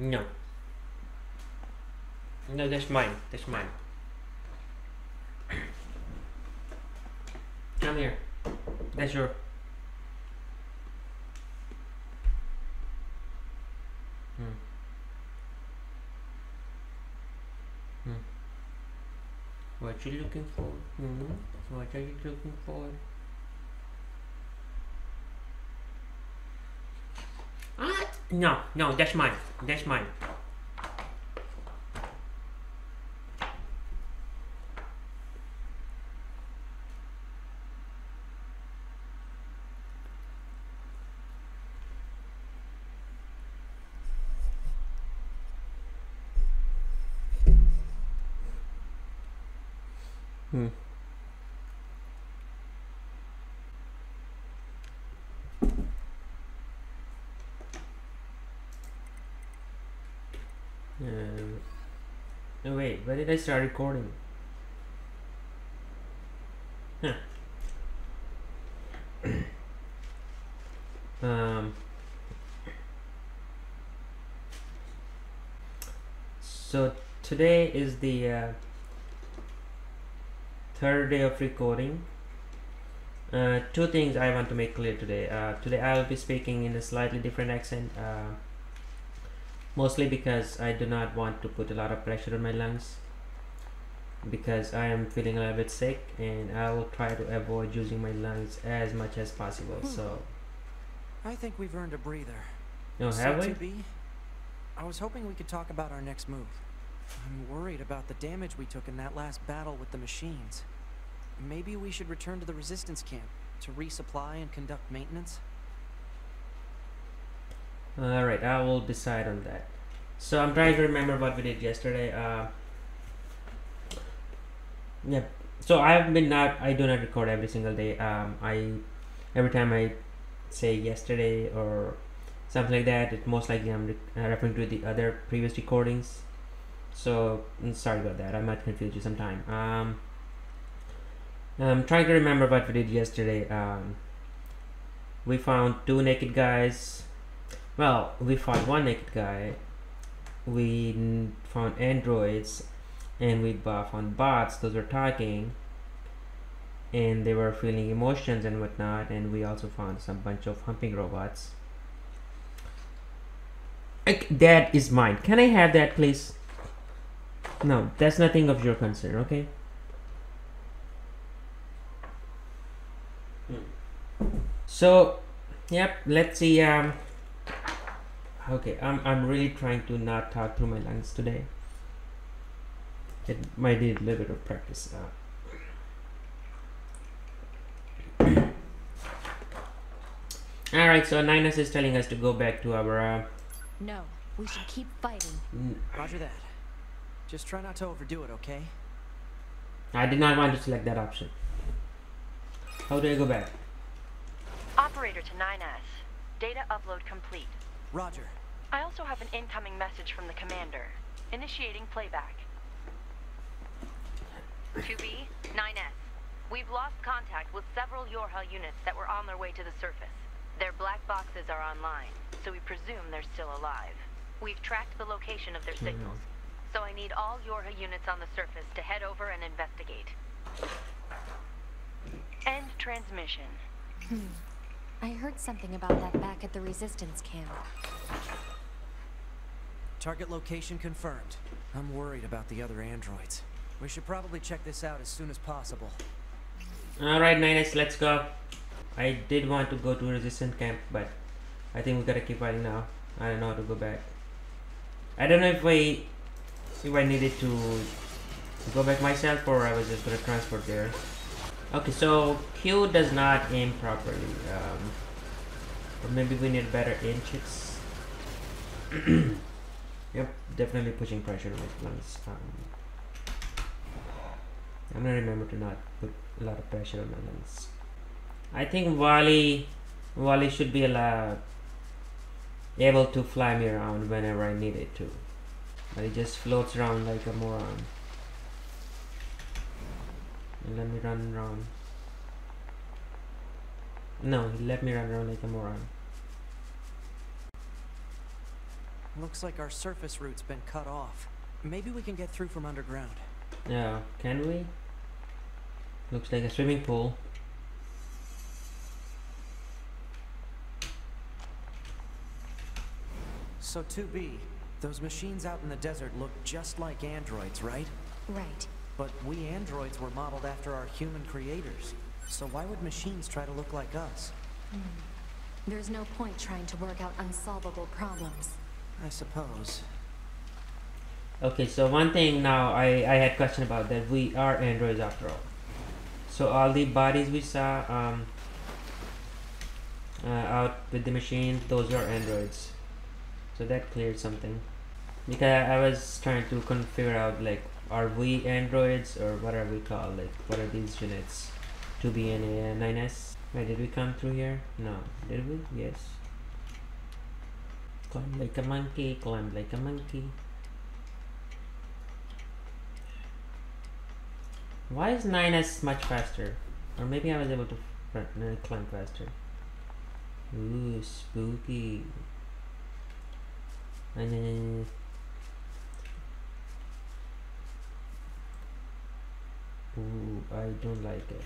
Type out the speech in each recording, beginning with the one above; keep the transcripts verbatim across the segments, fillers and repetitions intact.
No. No, that's mine. That's mine. Come here. That's your. Hmm. Hmm. What you looking for? Mm-hmm. What are you looking for? Ah, no, no, that's mine. That's mine. Hmm. Uh, no, wait, where did I start recording? Huh. um. So today is the uh, third day of recording. Uh, two things I want to make clear today. Uh, today I will be speaking in a slightly different accent, uh, mostly because I do not want to put a lot of pressure on my lungs because I am feeling a little bit sick, and I will try to avoid using my lungs as much as possible. Hmm. So I think we've earned a breather. No, so have we? two B, I was hoping we could talk about our next move. I'm worried about the damage we took in that last battle with the machines. Maybe we should return to the resistance camp to resupply and conduct maintenance? Alright, I will decide on that. So I'm trying to remember what we did yesterday. Uh, yeah. So I've been not, I do not record every single day. Um, I, every time I say yesterday or something like that, it most likely I'm referring to the other previous recordings. So I'm sorry about that. I might confuse you sometime. Um, I'm trying to remember what we did yesterday. Um, we found two naked guys. Well, we fought one naked guy. We found androids, and we found bots. Those were talking, and they were feeling emotions and whatnot. And we also found some bunch of humping robots. I, that is mine. Can I have that, please? No, that's nothing of your concern, okay? So, yep, let's see. Um, okay, I'm, I'm really trying to not talk through my lungs today. It might need a little bit of practice. Uh, Alright, so nine S is telling us to go back to our... Uh, no, we should keep fighting. Roger that. Just try not to overdo it, okay? I did not want to select that option. How do I go back? Operator to nine S. Data upload complete. Roger. I also have an incoming message from the commander. Initiating playback. two B, nine S. We've lost contact with several Yorha units that were on their way to the surface. Their black boxes are online, so we presume they're still alive. We've tracked the location of their signals. Mm-hmm. So I need all Yorha units on the surface to head over and investigate. End transmission. Hmm. I heard something about that back at the resistance camp. Target location confirmed. I'm worried about the other androids. We should probably check this out as soon as possible. Alright, nine S, let's go. I did want to go to resistance camp, but I think we gotta keep fighting now. I don't know how to go back. I don't know if I... if I needed to go back myself or I was just gonna transport there. Okay, so Q does not aim properly. Um, or maybe we need better aim chips. Yep, definitely pushing pressure on my lungs. Um, I'm gonna remember to not put a lot of pressure on my lungs. I think Wally, Wally should be allowed, able to fly me around whenever I need it to. But it just floats around like a moron. And let me run around. No, he let me run around like a moron. Looks like our surface route's been cut off. Maybe we can get through from underground. Yeah, can we? Looks like a swimming pool. So two B, those machines out in the desert look just like androids, right? Right. But we androids were modeled after our human creators. So why would machines try to look like us? Mm. There's no point trying to work out unsolvable problems. I suppose. Okay, so one thing now I, I had a question about that we are androids after all. So all the bodies we saw um, uh, out with the machine, those are androids. So that cleared something, because I was trying to figure out, like, are we androids or what are we called? Like, what are these units? two B and nine S. Wait, did we come through here? No, did we? Yes. Climb like a monkey, climb like a monkey. Why is nine S much faster? Or maybe I was able to climb faster. Ooh, spooky. And then ooh, I don't like it.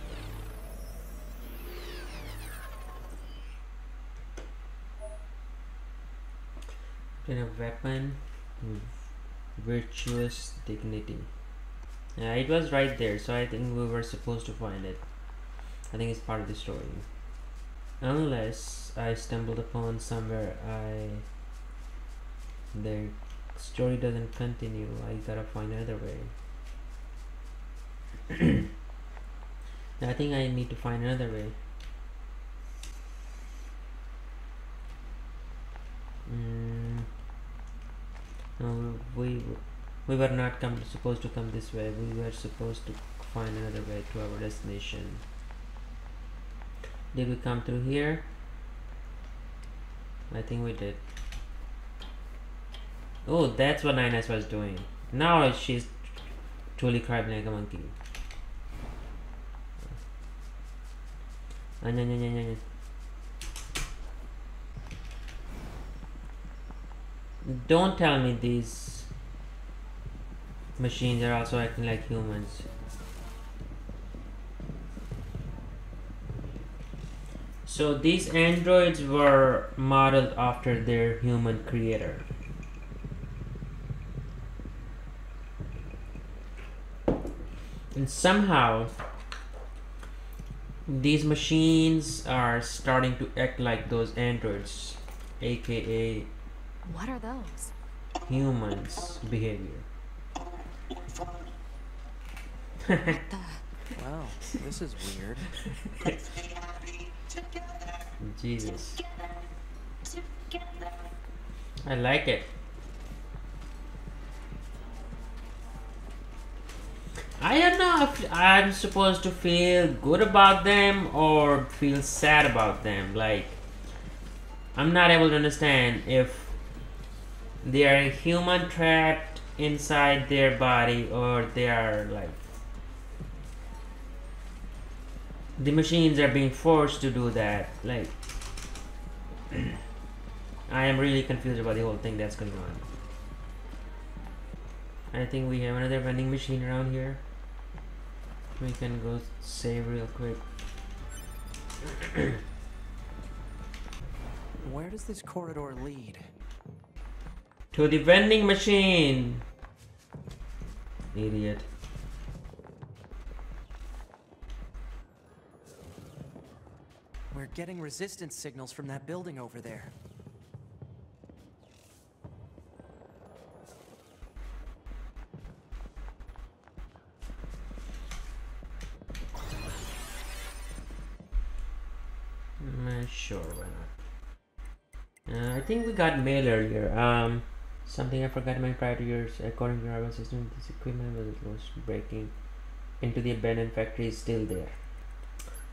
Then a weapon, virtuous dignity. Yeah, it was right there, so I think we were supposed to find it. I think it's part of the story. Unless I stumbled upon somewhere I the story doesn't continue. I gotta find another way. I think I need to find another way. Mm. No, we we were not come, supposed to come this way. We were supposed to find another way to our destination. Did we come through here? I think we did. Oh, that's what nine S was doing. Now she's truly cried like a monkey. Uh, no, no, no, no, no. Don't tell me these machines are also acting like humans. So these androids were modeled after their human creator. And somehow these machines are starting to act like those androids, aka what are those humans behavior. Wow, this is weird. Jesus, I like it. I don't know if I'm supposed to feel good about them or feel sad about them. Like, I'm not able to understand if they are a human trapped inside their body or they are like the machines are being forced to do that. Like, I am really confused about the whole thing that's going on. I think we have another vending machine around here. We can go save real quick. Where does this corridor lead? To the vending machine! Idiot. We're getting resistance signals from that building over there. Sure, why not? Uh, I think we got mail earlier. Um, something I forgot my prior to yours. According to our system, this equipment was close breaking into the abandoned factory is still there.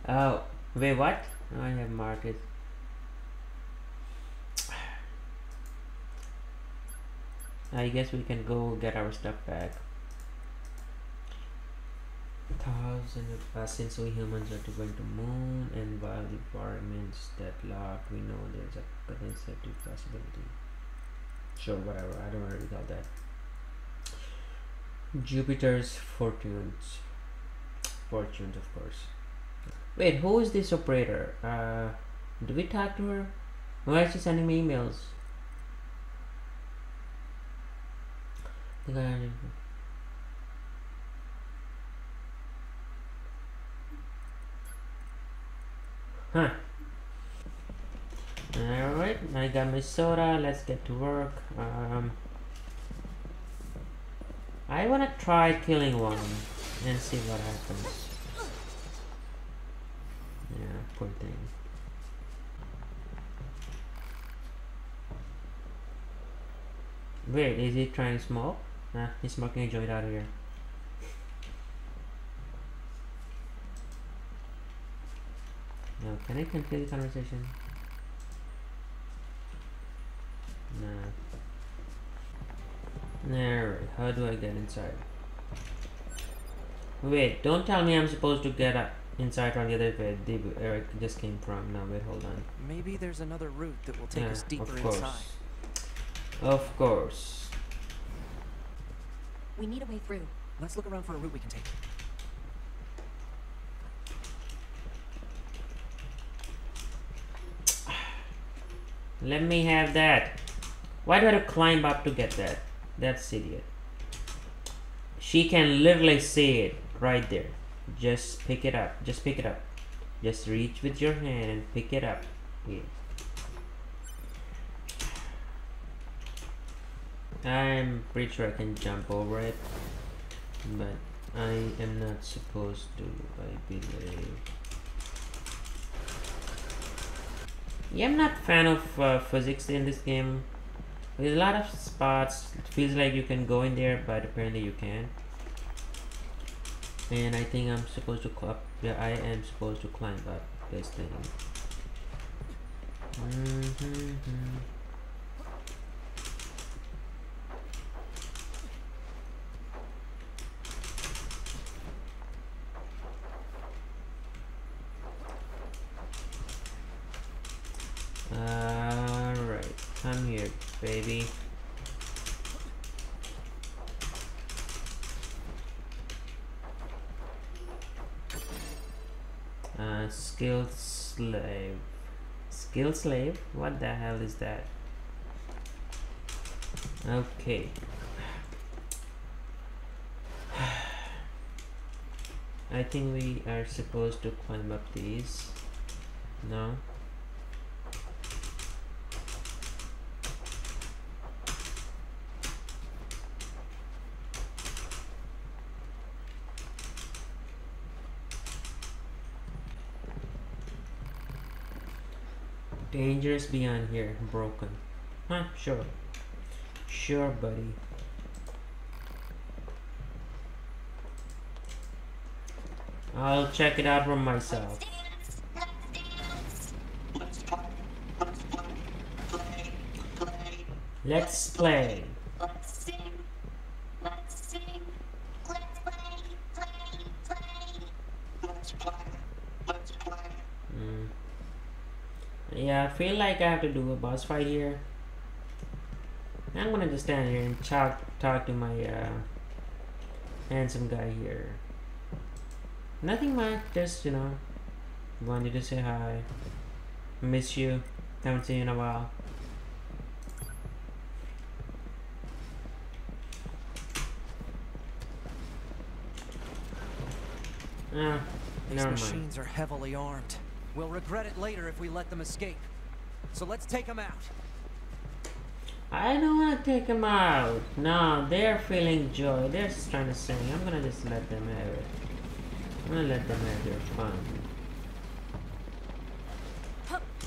Oh, wait, what? I have marked it. I guess we can go get our stuff back. Thousand of us, since we humans are to going to moon, and while the environments that locked, we know there's a concept of possibility. sure, whatever, I don't worry about that. Jupiter's fortunes, fortunes of course. Wait, who is this operator? Uh, do we talk to her? Why is she sending me emails? Huh. Alright, I got my soda, let's get to work. Um, I wanna try killing one and see what happens. Yeah, poor thing. Wait, is he trying to smoke? Nah, he's smoking a joint out of here. Now, can I continue the conversation? Nah. Alright, how do I get inside? Wait, don't tell me I'm supposed to get up inside from the other way Eric just came from. Now, wait, hold on. Maybe there's another route that will take yeah, us deeper of course. inside. Of course. We need a way through. Let's look around for a route we can take. Let me have that. Why do I have to climb up to get that? That's idiot. She can literally see it right there. Just pick it up. Just pick it up. Just reach with your hand and pick it up. Yeah. I'm pretty sure I can jump over it, but I am not supposed to, I believe. Yeah, I'm not a fan of uh, physics in this game. There's a lot of spots, it feels like you can go in there, but apparently you can't. And I think I'm supposed to climb up. Yeah, I am supposed to climb up this thing. Mm-hmm-hmm. Alright, come here, baby. Uh, skilled slave. Skilled slave? What the hell is that? Okay. I think we are supposed to climb up these. No? Dangerous beyond here, broken. Huh, sure. Sure, buddy. I'll check it out for myself. Let's play. Let's sing. Let's sing. Let's play, play, play. Let's play. Let's play. Mm. Yeah, I feel like I have to do a boss fight here. I'm gonna just stand here and talk, talk to my uh, handsome guy here. Nothing much, just, you know, wanted to say hi. Miss you, haven't seen you in a while. Ah, these machines are heavily armed. We'll regret it later if we let them escape. So let's take them out. I don't want to take them out. No, they're feeling joy. They're just trying to sing. I'm gonna just let them have it. I'm gonna let them have their fun.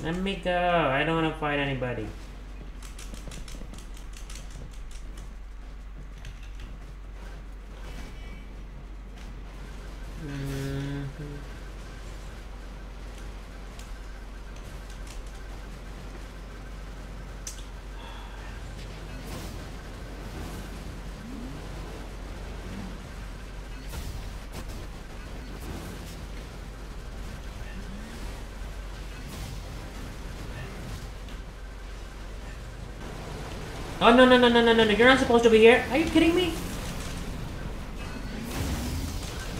Let me go. I don't want to fight anybody. Mm-hmm. Oh, no, no, no, no, no, no, you're not supposed to be here. Are you kidding me?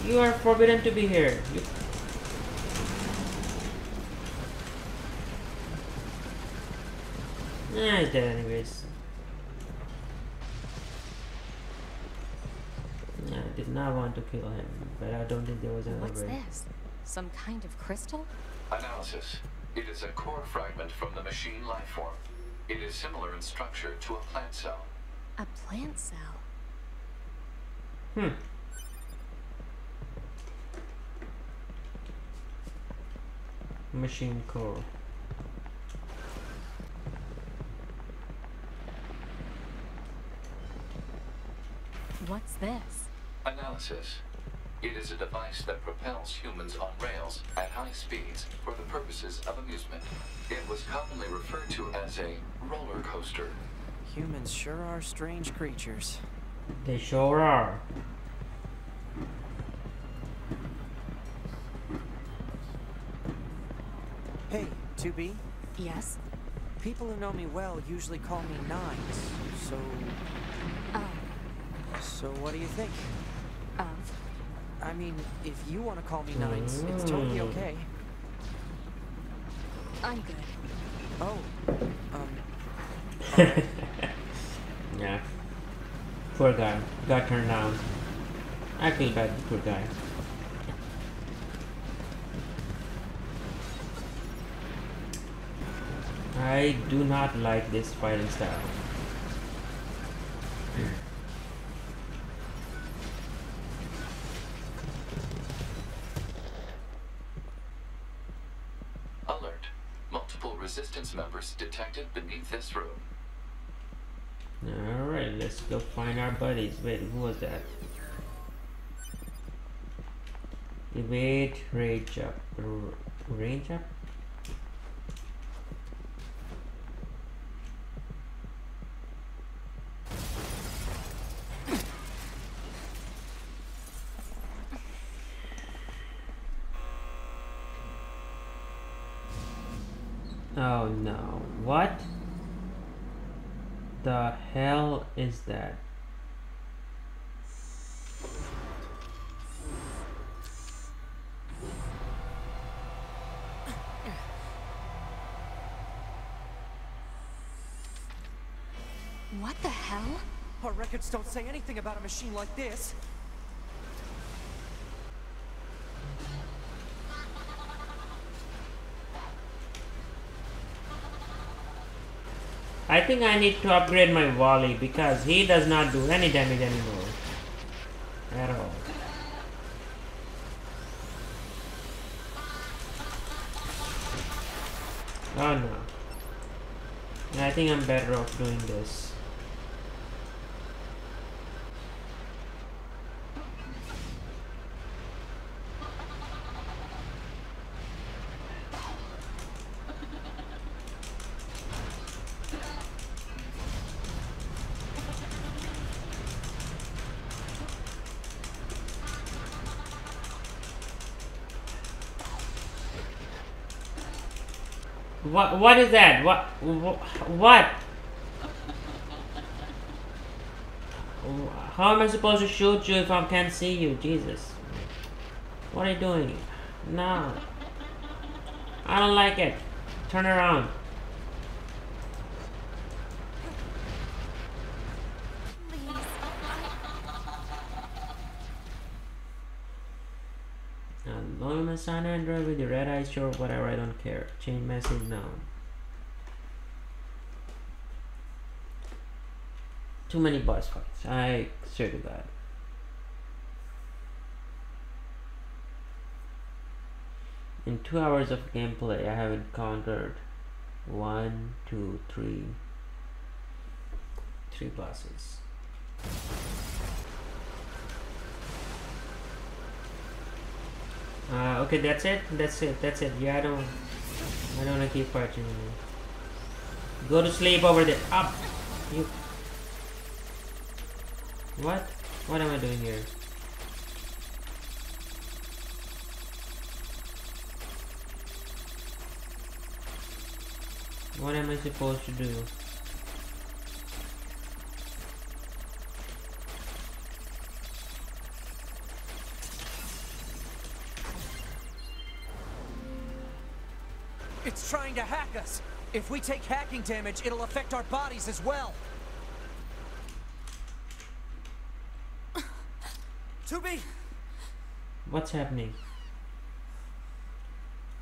You are forbidden to be here. You... Nah, he's dead anyways. I did not want to kill him, but I don't think there was another. What's this? Some kind of crystal? Analysis. It is a core fragment from the machine lifeform. It is similar in structure to a plant cell. A plant cell? Hmm. Machine core. What's this? Analysis. It is a device that propels humans on rails at high speeds for the purposes of amusement. It was commonly referred to as a roller coaster. Humans sure are strange creatures. They sure are. Hey, two B? Yes? People who know me well usually call me nines, so... Oh. So what do you think? Of? I mean, if you want to call me nines, it's totally okay. I'm good. Oh. Um. Right. Yeah. Poor guy. Got turned down. I feel bad for the poor guy. I do not like this fighting style. Detected beneath this room. Alright, let's go find our buddies. Wait, who was that? Debate, range up. Range up? Oh no, what the hell is that? What the hell? Our records don't say anything about a machine like this. I think I need to upgrade my volley because he does not do any damage anymore. At all. Oh no. I think I'm better off doing this. What, what is that? What, what? How am I supposed to shoot you if I can't see you? Jesus. What are you doing? No. I don't like it. Turn around. Sign Android with the red eyes, sure, whatever, I don't care. Change message now. Too many boss fights, I swear to God. In two hours of gameplay, I have encountered one, two, three, three bosses. Uh, okay, that's it. That's it. That's it. Yeah, I don't. I don't wanna keep fighting you. Go to sleep over there. Up. You. What? What am I doing here? What am I supposed to do? It's trying to hack us. If we take hacking damage, it'll affect our bodies as well. two B! What's happening?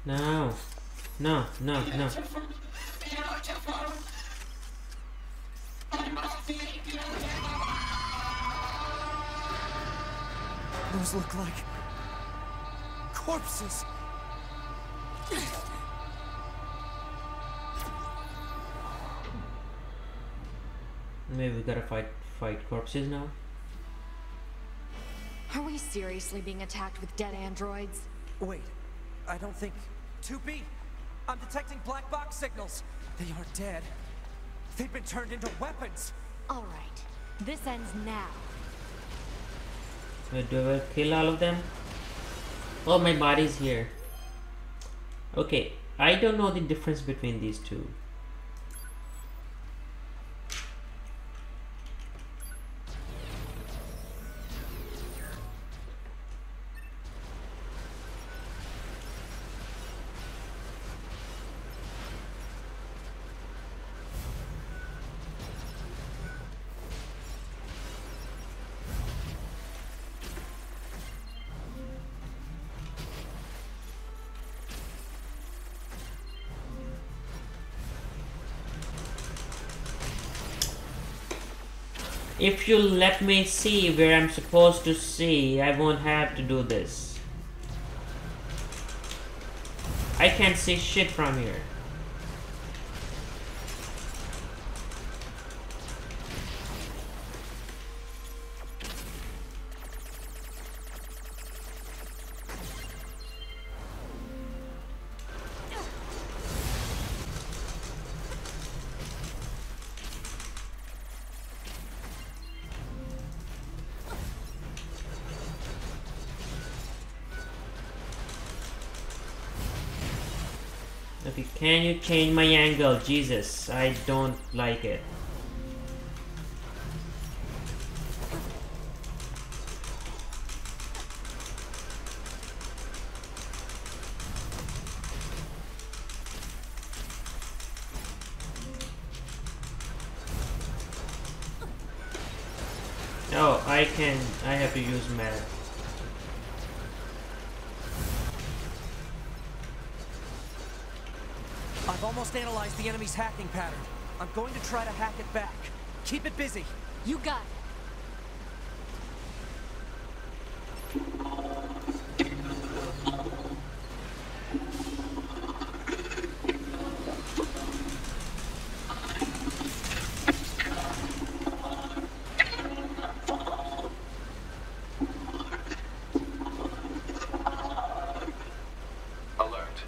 No. No, no, no. Beautiful. Beautiful. I must be beautiful. Those look like corpses. Maybe we gotta fight fight corpses now. Are we seriously being attacked with dead androids? Wait, I don't think... two B! I'm detecting black box signals! They aren't dead. They've been turned into weapons! Alright, this ends now. So do I kill all of them? Oh, my body's here. Okay, I don't know the difference between these two. If you let me see where I'm supposed to see, I won't have to do this. I can't see shit from here. Okay, can you change my angle? Jesus, I don't like it. Oh, I can, I have to use map. Almost analyzed the enemy's hacking pattern. I'm going to try to hack it back. Keep it busy. You got it.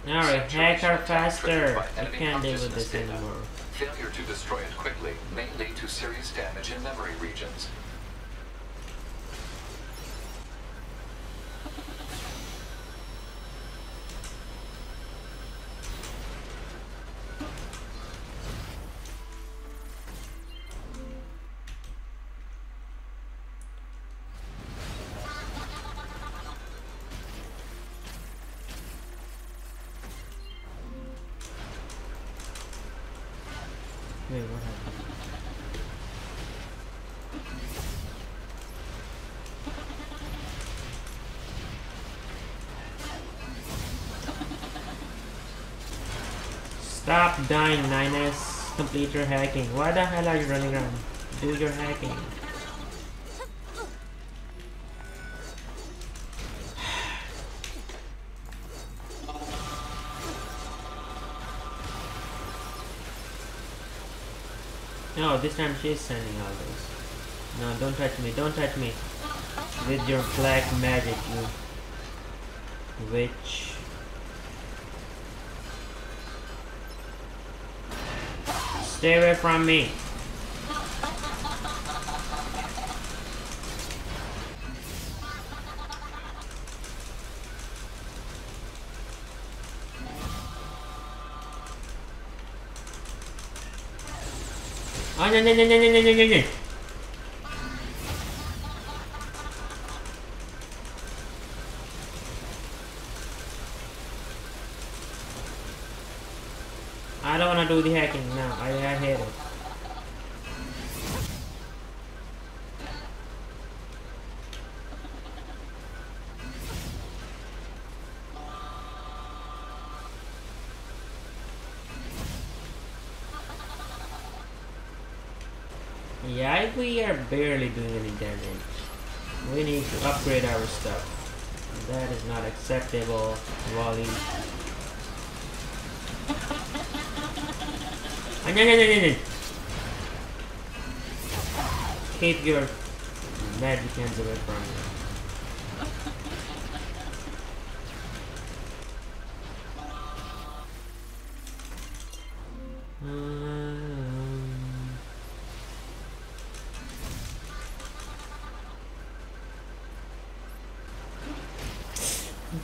Alright, hack her faster. I can't deal with this anymore. Failure to destroy it quickly may lead to serious damage in memory regions. Wait, what happened? Stop dying, nine S. Complete your hacking. Why the hell are you running around? Do your hacking. No, this time she's sending all this. No, don't touch me, don't touch me. With your black magic, you witch. Stay away from me. Oh, no, no, no, no, no, no, no, no. I don't want to do the hacking now. I, I hate it. Yeah, we are barely doing any damage. We need to upgrade our stuff. That is not acceptable, Wally. No, no, no, no, no. Keep your magic hands away from me.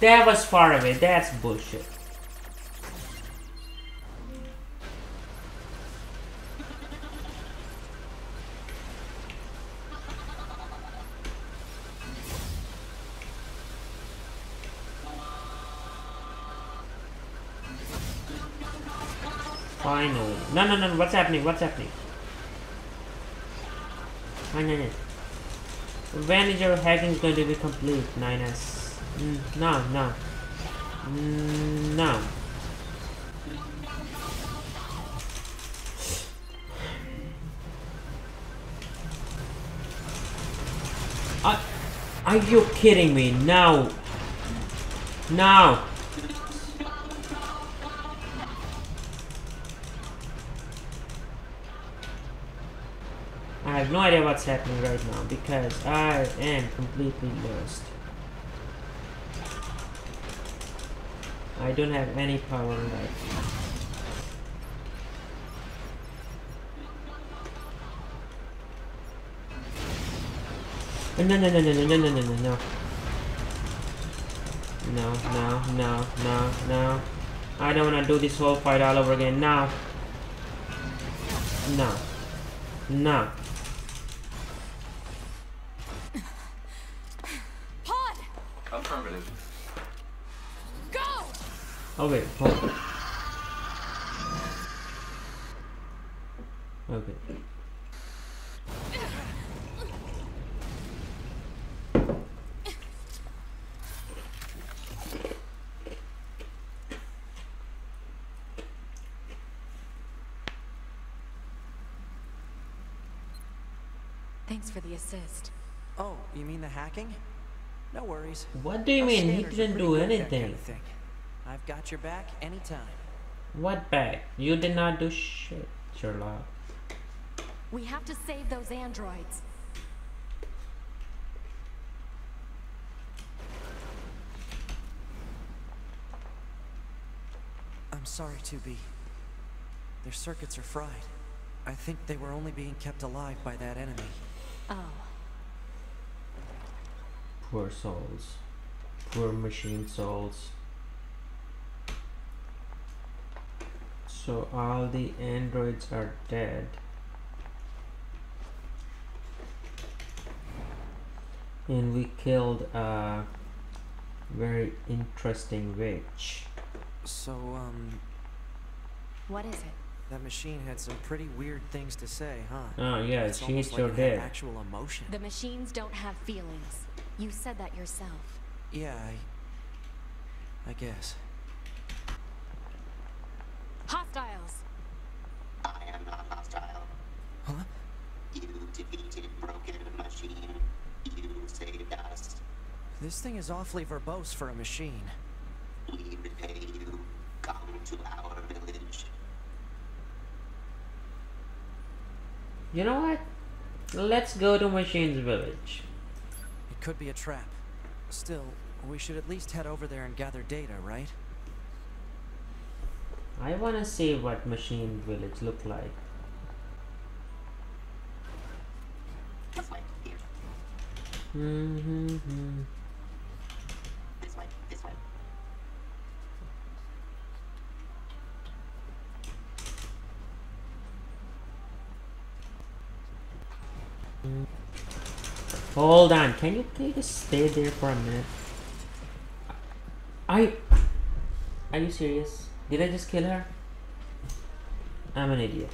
That was far away, that's bullshit. Finally. No, no, no, what's happening? What's happening? nine S. When is your hacking going to be complete, nine S? Mm, no, no, mm, no. Are, are you kidding me? No, no. I have no idea what's happening right now because I am completely lost. I don't have any power left. No, no, no, no, no, no, no, no, no, no. No, no, no, no, no. I don't want to do this whole fight all over again. No. No. No. Pod! Affirmative. Okay, hold on. Okay. Thanks for the assist. Oh, you mean the hacking? No worries. What do you mean? He didn't do anything. I've got your back anytime. What back? You did not do shit, Yorha. We have to save those androids. I'm sorry, two B. Their circuits are fried. I think they were only being kept alive by that enemy. Oh. Poor souls. Poor machine souls. So all the androids are dead. And we killed a very interesting witch. So, um... what is it? That machine had some pretty weird things to say, huh? Oh, yeah, it's she's still like dead. Actual emotion. The machines don't have feelings. You said that yourself. Yeah, I... I guess. Hostiles. I am not hostile. Huh? You defeated broken machine. You saved us. This thing is awfully verbose for a machine. We repay you. Come to our village. You know what? Let's go to Machine's village. It could be a trap. Still, we should at least head over there and gather data, right? I want to see what Machine Village look like. This way, here. Mm-hmm-hmm. This way, this way. Mm. Hold on, can you please just stay there for a minute? I... Are you serious? Did I just kill her? I'm an idiot.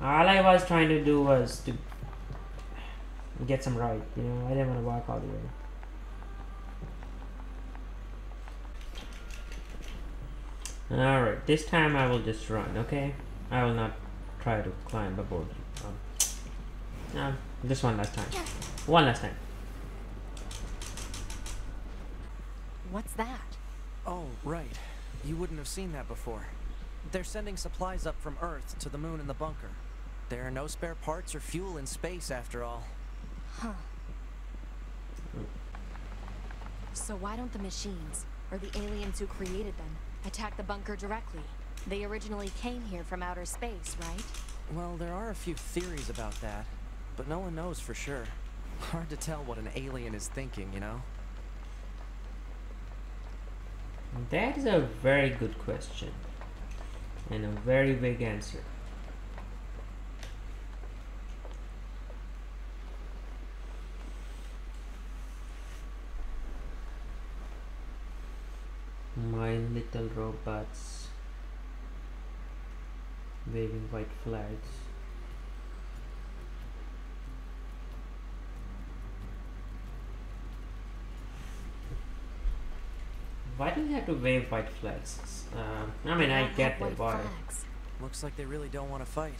All I was trying to do was to get some right, you know. I didn't want to walk all the way. Alright, this time I will just run, okay? I will not try to climb aboard. Um, no, just one last time. One last time. What's that? Oh, right. You wouldn't have seen that before. They're sending supplies up from Earth to the moon in the bunker. There are no spare parts or fuel in space after all. Huh. So why don't the machines, or the aliens who created them, attack the bunker directly? They originally came here from outer space, right? Well, there are a few theories about that, but no one knows for sure. Hard to tell what an alien is thinking, you know? That is a very good question, and a very big answer. My little robots waving white flags. Why do you have to wave white flags? Uh, I mean, I get the vibe. Looks like they really don't want to fight.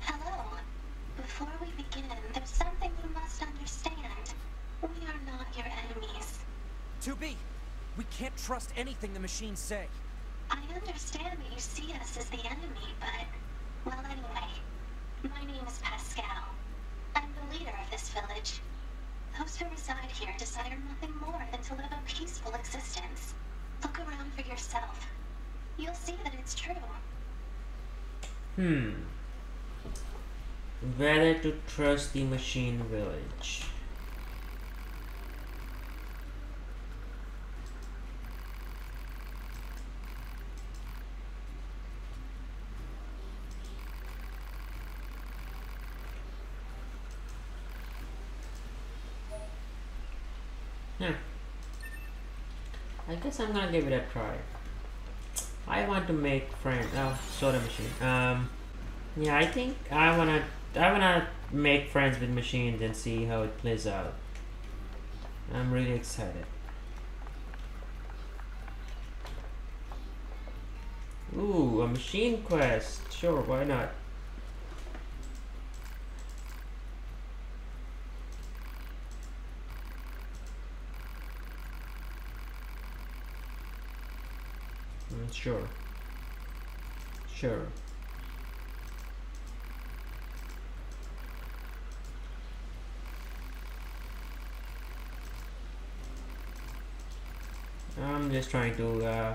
Hello. Before we begin, there's something you must understand. We are not your enemies. two B, we can't trust anything the machines say. I understand that you see us as the enemy, but... well, anyway. My name is Pascal. I'm the leader of this village. Those who reside here desire nothing more than to live a peaceful existence. Look around for yourself. You'll see that it's true. Hmm. Whether to trust the machine village. I guess I'm gonna give it a try. I want to make friends. Oh, soda machine. Um, yeah, I think I wanna, I wanna make friends with machines and see how it plays out. I'm really excited. Ooh, a machine quest. Sure, why not? Sure. Sure. I'm just trying to uh,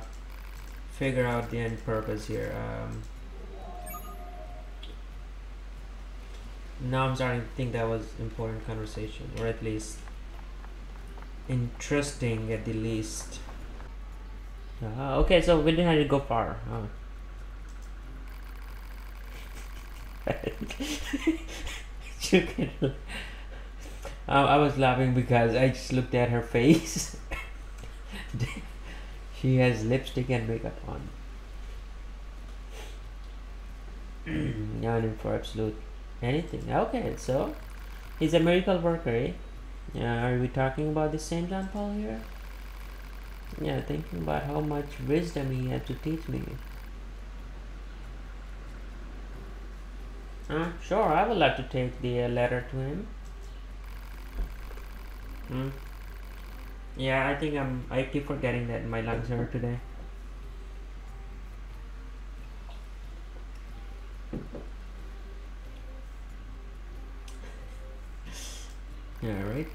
figure out the end purpose here. Um, now I'm starting to think that was important conversation, or at least interesting at the least. Uh, okay, so we didn't have to go far. Huh? You can, uh, I was laughing because I just looked at her face. She has lipstick and makeup on. Yawning for absolute anything. Okay, so he's a miracle worker, eh? Uh, are we talking about the same John Paul here? Yeah, thinking about how much wisdom he had to teach me. Uh, sure, I would like to take the uh, letter to him. Hmm. Yeah, I think I'm. I keep forgetting that my lungs hurt today. Yeah. Right.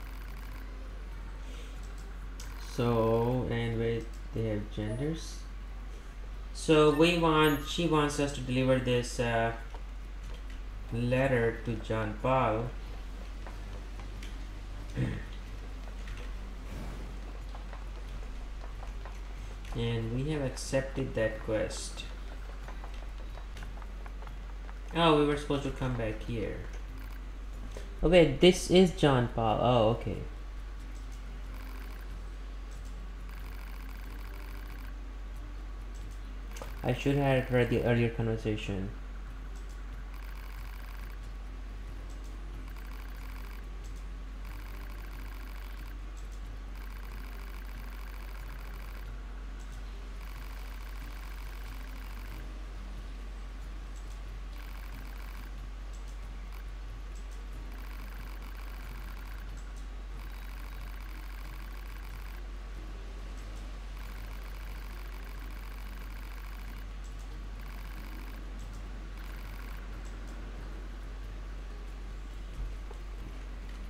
So, and wait, they have genders. So we want, she wants us to deliver this uh, letter to John Paul. And we have accepted that quest. Oh, we were supposed to come back here. Okay, this is John Paul. Oh, okay. I should have read the earlier conversation.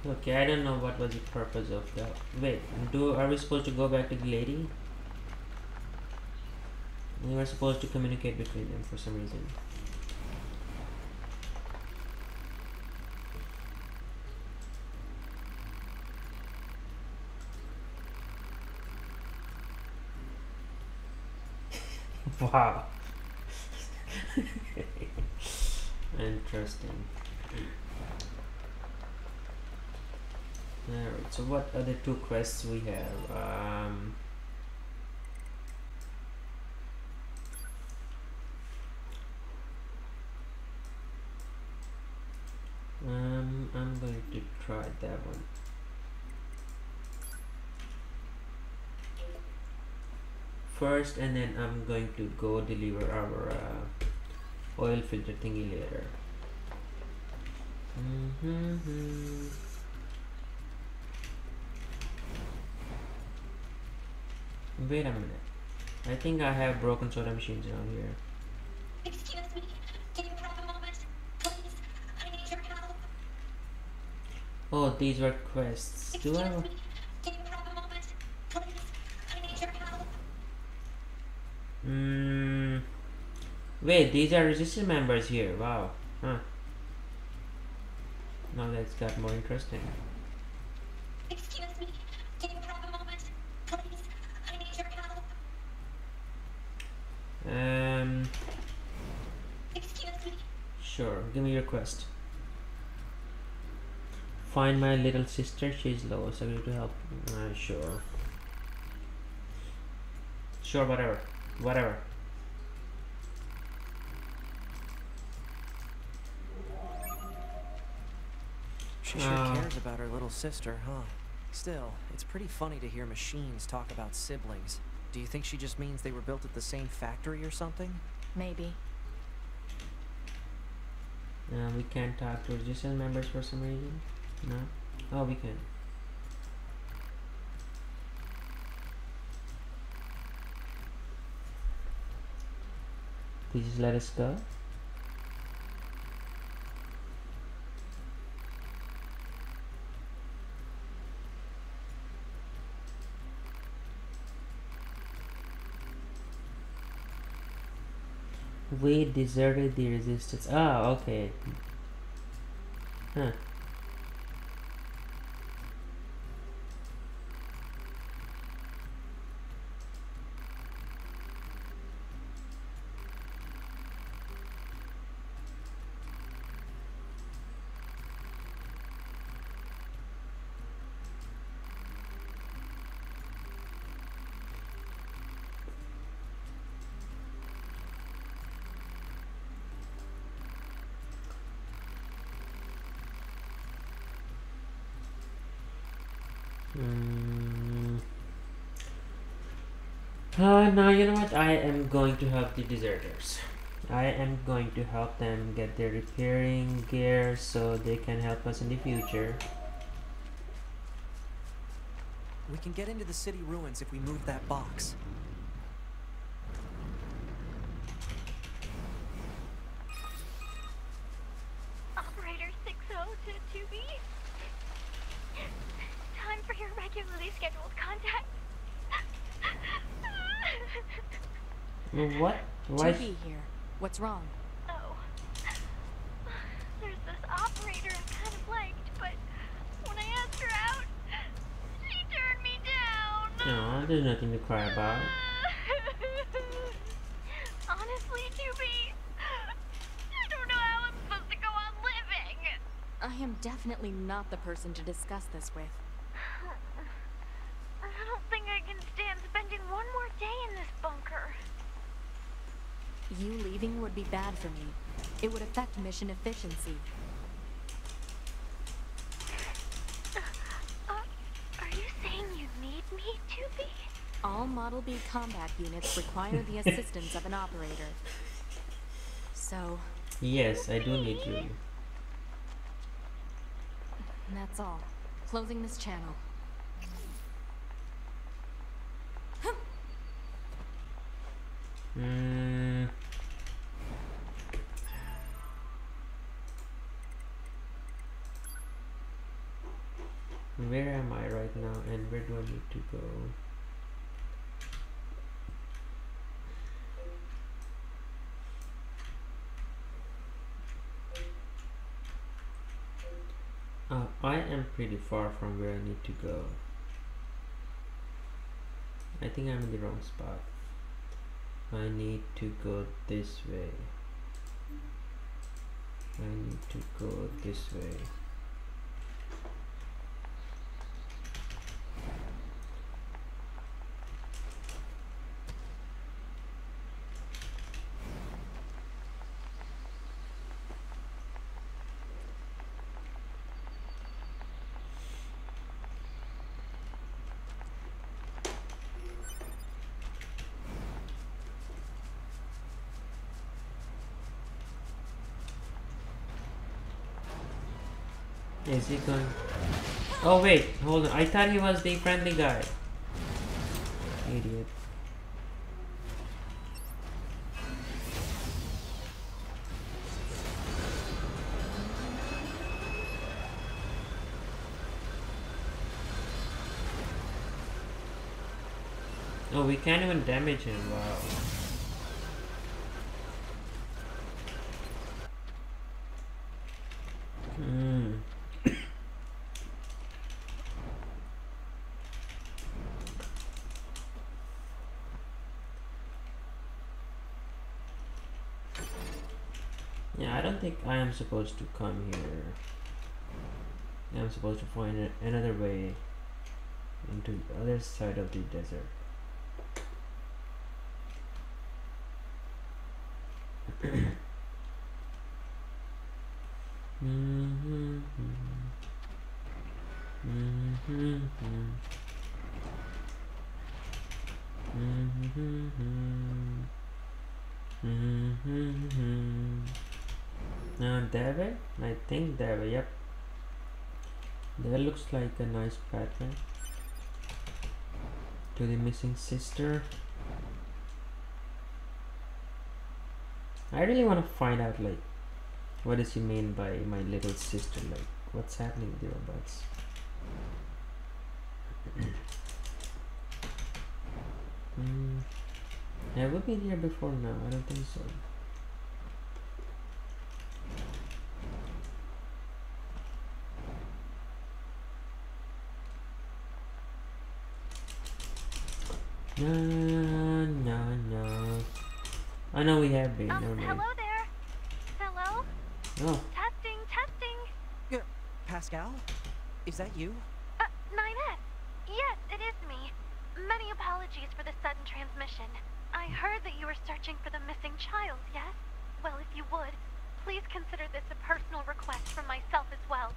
Okay, I don't know what was the purpose of that. Wait, do are we supposed to go back to the lady? We were supposed to communicate between them for some reason. Wow. Interesting. Alright, so what are the two quests we have? Um, um, I'm going to try that one. First, and then I'm going to go deliver our uh, oil filter thingy later. Mm-hmm-hmm. Wait a minute. I think I have broken soda machines around here. Excuse me. Can you have a moment, please? I need your help. Oh, these were quests. Excuse Do I? Me. Can you have a moment, please? I need your help. Hmm. Wait, these are resistance members here. Wow. Huh. Now that's got more interesting. Excuse me. Um. Excuse me. Sure, give me your quest. Find my little sister. She's low. So you to help. Uh, sure. Sure. Whatever. Whatever. She sure uh, cares about her little sister, huh? Still, it's pretty funny to hear machines talk about siblings. Do you think she just means they were built at the same factory or something? Maybe. Uh, we can't talk to resistance members for some reason? No? Oh, we can. Please let us go. We deserted the resistance. Ah, okay. Huh. Uh, now you know what, I am going to help the deserters. I am going to help them get their repairing gear so they can help us in the future. We can get into the city ruins if we move that box. Operator six oh to two B. Time for your regularly scheduled contact. What? Why? two B here. What's wrong? Oh, there's this operator I kind of liked, but when I asked her out, she turned me down. No, there's nothing to cry about. Honestly, two B, I don't know how I'm supposed to go on living. I am definitely not the person to discuss this with. I don't think I can stand spending one more day in this bunker. You leaving would be bad for me. It would affect mission efficiency. Uh, are you saying you need me, two B? All Model B combat units require the assistance of an operator. So... Yes, I do need you. That's all. Closing this channel. Hmm. Where am I right now, and where do I need to go? Uh, I am pretty far from where I need to go. I think I'm in the wrong spot. I need to go this way. I need to go this way. Is he going? Oh wait, hold on. I thought he was the friendly guy. Idiot. Oh, we can't even damage him. Wow. Yeah, I don't think I am supposed to come here. I'm supposed to find another way into the other side of the desert. Mm-hmm. Mm-hmm. Mm-hmm. Mm-hmm. Uh, that way? I think that way, yep. That looks like a nice pattern. To the missing sister. I really want to find out, like, what does he mean by my little sister? Like, what's happening with the robots? mm. Have we been here before now? I don't think so. No, no, no. I know we have been. Um, no, no. Hello there. Hello. Oh. Testing, testing. Uh, Pascal, is that you? Uh, nine S. Yes, it is me. Many apologies for the sudden transmission. I heard that you were searching for the missing child. Yes. Well, if you would, please consider this a personal request from myself as well.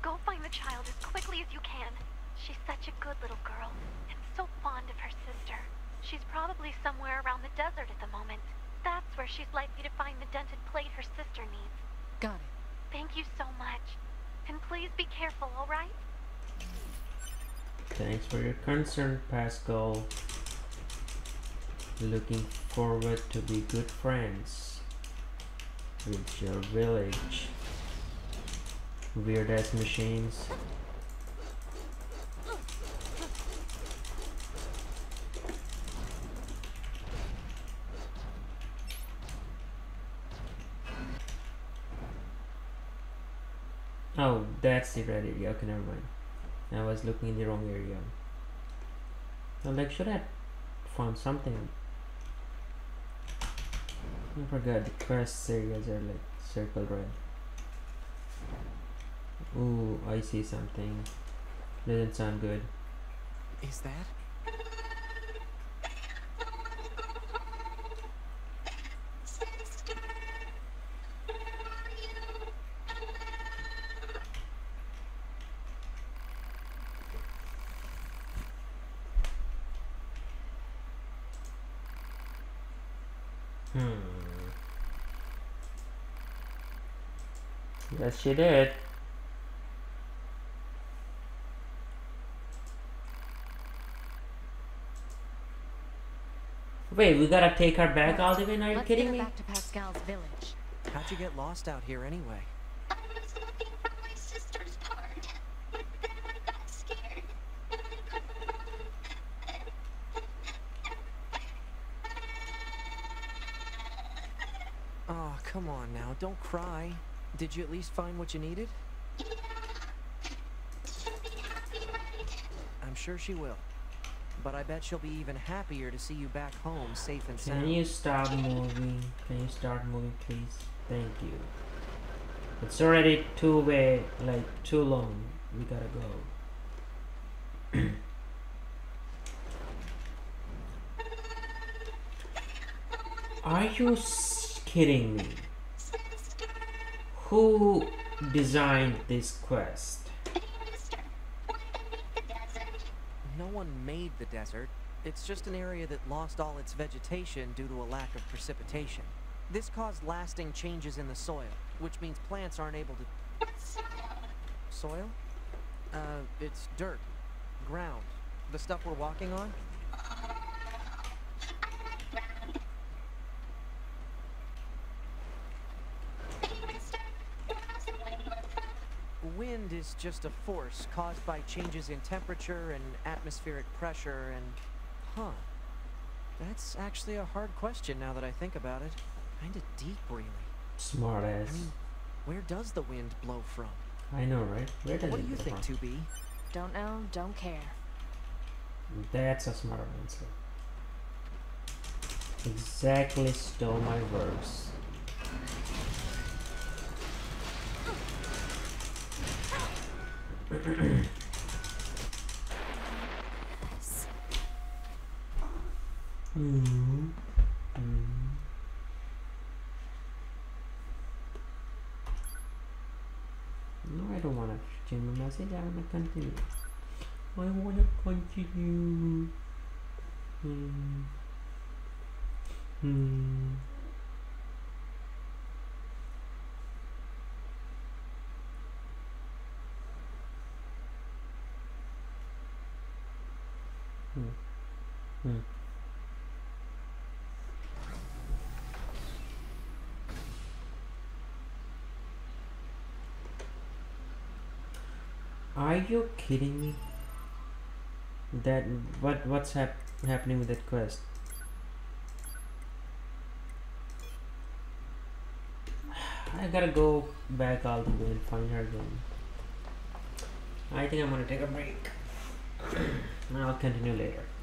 Go find the child as quickly as you can. She's such a good little girl. So fond of her sister. She's probably somewhere around the desert at the moment. That's where she's likely to find the dented plate her sister needs. Got it. Thank you so much. And please be careful, alright? Thanks for your concern, Pascal. Looking forward to be good friends with your village. Weird ass machines. Oh, that's the red area. Okay, never mind. I was looking in the wrong area. I'm like, should I find something? I forgot the quest areas are like circle red. Ooh, I see something. Doesn't sound good. Is that? Hmm. Yes, she did. Wait, we gotta take her back all the way? Now you're kidding me? Let's get back to Pascal's village. How'd you get lost out here anyway? I was looking for my sister's part, but then I got scared. And I couldn't run. Oh, come on now. Don't cry. Did you at least find what you needed? Yeah. She'll be happy, right? I'm sure she will. But I bet she'll be even happier to see you back home safe and sound. Can you stop moving? Can you start moving, please? Thank you. It's already too way, like too long. We gotta go. Are you kidding me? Who designed this quest? No one made the desert. It's just an area that lost all its vegetation due to a lack of precipitation. This caused lasting changes in the soil, which means plants aren't able to... What's soil? Soil? Uh, it's dirt. Ground. The stuff we're walking on? Uh, Wind is just a force caused by changes in temperature and atmospheric pressure and... Huh. That's actually a hard question now that I think about it. Kinda deep, really. Smart ass. I mean, where does the wind blow from? I know, right? Where does what it do you think, two B? Don't know, don't care. That's a smart answer. Exactly stole my words. mm-hmm. Mm-hmm. No, I don't want to change my message. I want to continue. I want to continue. Hmm. Hmm. Hmm. Hmm. Are you kidding me? That what what's hap happening with that quest? I gotta go back all the way and find her again. I think I'm gonna take a break. I'll continue later.